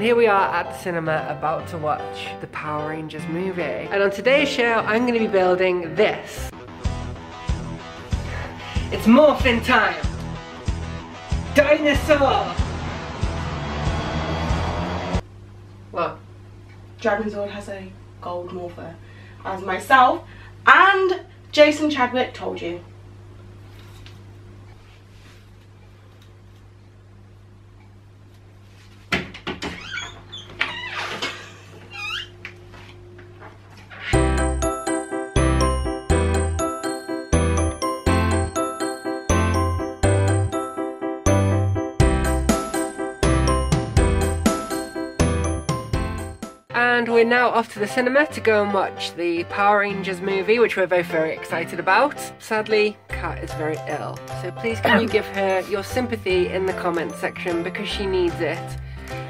Here we are at the cinema about to watch the Power Rangers movie, and on today's show I'm going to be building this. It's morphin' time! Dinosaur! Look, Dragonzord has a gold morpher, as myself and Jason Chadwick told you. And we're now off to the cinema to go and watch the Power Rangers movie, which we're both very excited about. Sadly, Kat is very ill, so please can you give her your sympathy in the comment section because she needs it.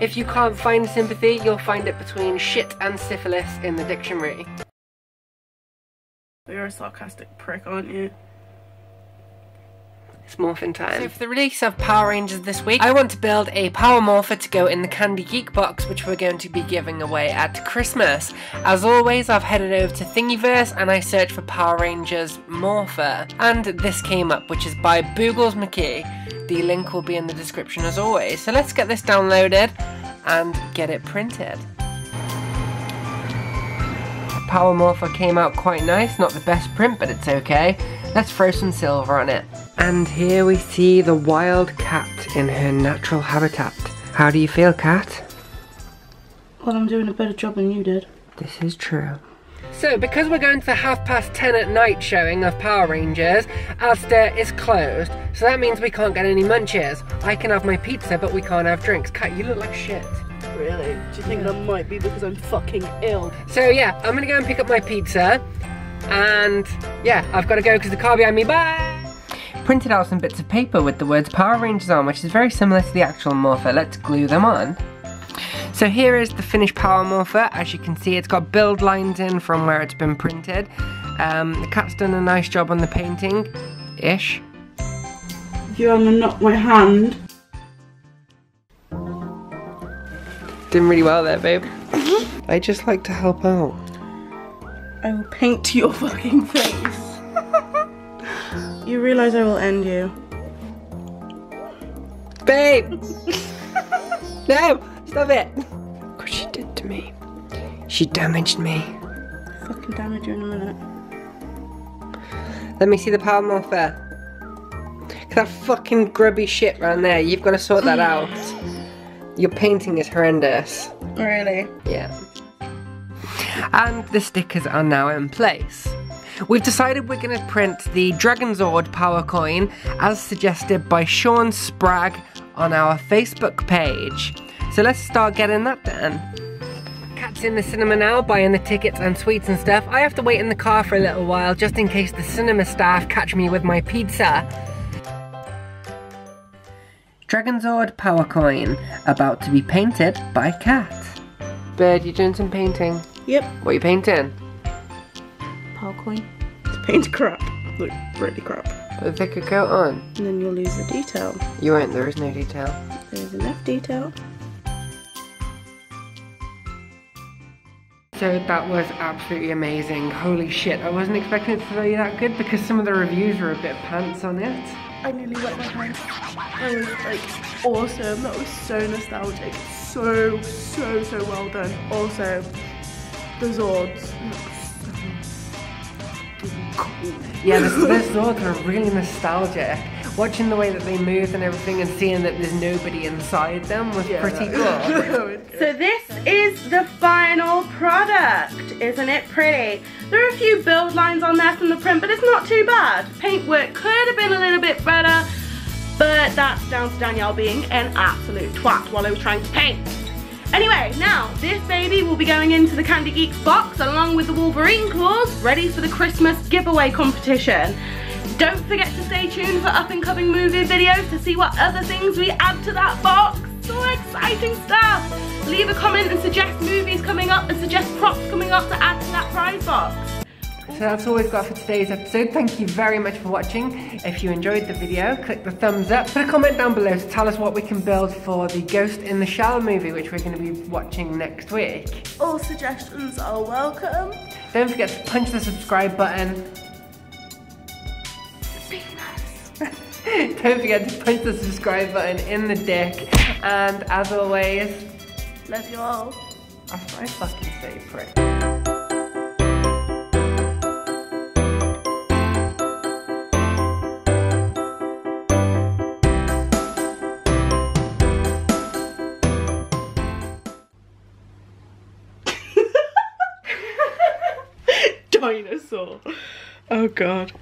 If you can't find sympathy, you'll find it between shit and syphilis in the dictionary. You're a sarcastic prick, aren't you? It's morphin' time. So for the release of Power Rangers this week, I want to build a Power Morpher to go in the Candy Geek box, which we're going to be giving away at Christmas. As always, I've headed over to Thingiverse and I searched for Power Rangers Morpher. And this came up, which is by Boogles McKee. The link will be in the description as always. So let's get this downloaded and get it printed. Power Morpher came out quite nice, not the best print, but it's okay. Let's throw some silver on it. And here we see the wild cat in her natural habitat. How do you feel, Cat? Well, I'm doing a better job than you did. This is true. So, because we're going to the 10:30 at night showing of Power Rangers, Asda is closed. So that means we can't get any munches. I can have my pizza, but we can't have drinks. Cat, you look like shit. Really? Do you think that might be because I'm fucking ill? So yeah, I'm gonna go and pick up my pizza. And yeah, I've gotta go because the car behind me, bye! Printed out some bits of paper with the words Power Rangers on, which is very similar to the actual morpher. Let's glue them on. So here is the finished Power Morpher. As you can see, it's got build lines in from where it's been printed. The cat's done a nice job on the painting-ish. You're gonna knock my hand. Doing really well there, babe. I just like to help out. I will paint your fucking face. You realise I will end you. Babe! No! Stop it! Look what she did to me. She damaged me. I'll fucking damage you in a minute. Let me see the Power Morpher. Look at that fucking grubby shit round there. You've got to sort that out. Your painting is horrendous. Really? Yeah. And the stickers are now in place. We've decided we're going to print the Dragonzord power coin as suggested by Sean Sprague on our Facebook page. So let's start getting that done. Cat's in the cinema now, buying the tickets and sweets and stuff. I have to wait in the car for a little while just in case the cinema staff catch me with my pizza. Dragonzord power coin, about to be painted by Cat. Bird, you doing some painting? Yep. What are you painting? Power coin. This paint's crap. Look, really crap. But the thicker coat on. And then you'll lose the detail. You won't, there is no detail. There's enough detail. So that was absolutely amazing. Holy shit, I wasn't expecting it to be that good because some of the reviews were a bit pants on it. I nearly wet my hands. That was like awesome. That was so nostalgic. So well done. Also, the Zords. Yeah, the Zords are really nostalgic. Watching the way that they moved and everything and seeing that there's nobody inside them was pretty cool. So this is the final product. Isn't it pretty? There are a few build lines on there from the print, but it's not too bad. Paintwork could have been a little bit better, but that's down to Danielle being an absolute twat while I was trying to paint. Anyway, now, this baby will be going into the Candy Geeks box along with the Wolverine claws, ready for the Christmas giveaway competition. Don't forget to stay tuned for up-and-coming movie videos to see what other things we add to that box. So exciting stuff! Leave a comment and suggest movies coming up and suggest props coming up to add to that prize box. So that's all we've got for today's episode. Thank you very much for watching. If you enjoyed the video, click the thumbs up. Put a comment down below to tell us what we can build for the Ghost in the Shell movie, which we're going to be watching next week. All suggestions are welcome. Don't forget to punch the subscribe button. Don't forget to punch the subscribe button in the dick. And as always, love you all. That's my fucking say, prick. Dinosaur. Oh god.